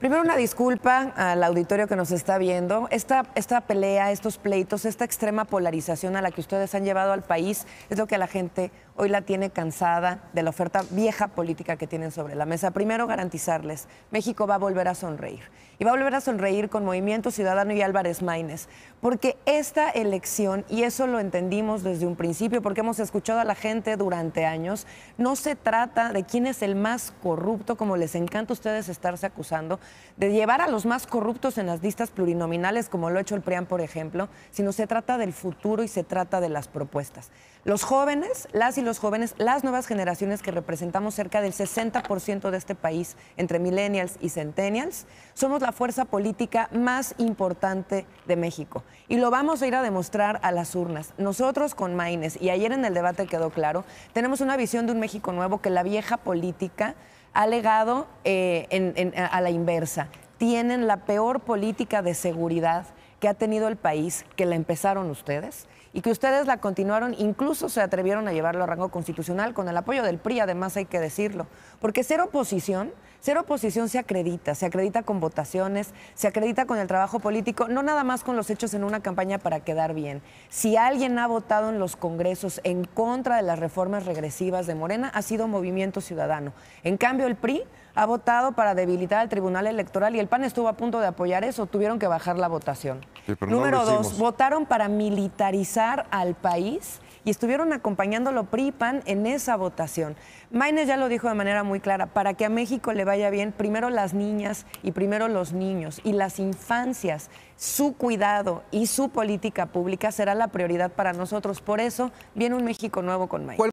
Primero, una disculpa al auditorio que nos está viendo. Esta pelea, estos pleitos, esta extrema polarización a la que ustedes han llevado al país es lo que la gente hoy la tiene cansada de la oferta vieja política que tienen sobre la mesa. Primero, garantizarles, México va a volver a sonreír. Y va a volver a sonreír con Movimiento Ciudadano y Álvarez Máynez. Porque esta elección, y eso lo entendimos desde un principio, porque hemos escuchado a la gente durante años, no se trata de quién es el más corrupto, como les encanta a ustedes estarse acusando, de llevar a los más corruptos en las listas plurinominales, como lo ha hecho el PRIAN, por ejemplo, sino se trata del futuro y se trata de las propuestas. Los jóvenes, las y los jóvenes, las nuevas generaciones que representamos cerca del 60% de este país, entre millennials y centennials, somos la fuerza política más importante de México. Y lo vamos a ir a demostrar a las urnas. Nosotros con Máynez, y ayer en el debate quedó claro, tenemos una visión de un México nuevo que la vieja política ha legado a la inversa. Tienen la peor política de seguridad que ha tenido el país, que la empezaron ustedes, y que ustedes la continuaron, incluso se atrevieron a llevarlo a rango constitucional con el apoyo del PRI, además hay que decirlo. Porque ser oposición se acredita con votaciones, se acredita con el trabajo político, no nada más con los hechos en una campaña para quedar bien. Si alguien ha votado en los congresos en contra de las reformas regresivas de Morena, ha sido Movimiento Ciudadano. En cambio, el PRI ha votado para debilitar al Tribunal Electoral y el PAN estuvo a punto de apoyar eso, tuvieron que bajar la votación. Sí, número dos, votaron para militarizar al país y estuvieron acompañándolo PRI y PAN en esa votación. Máynez ya lo dijo de manera muy clara, para que a México le vaya bien, primero las niñas y primero los niños y las infancias, su cuidado y su política pública será la prioridad para nosotros. Por eso viene un México nuevo con Máynez.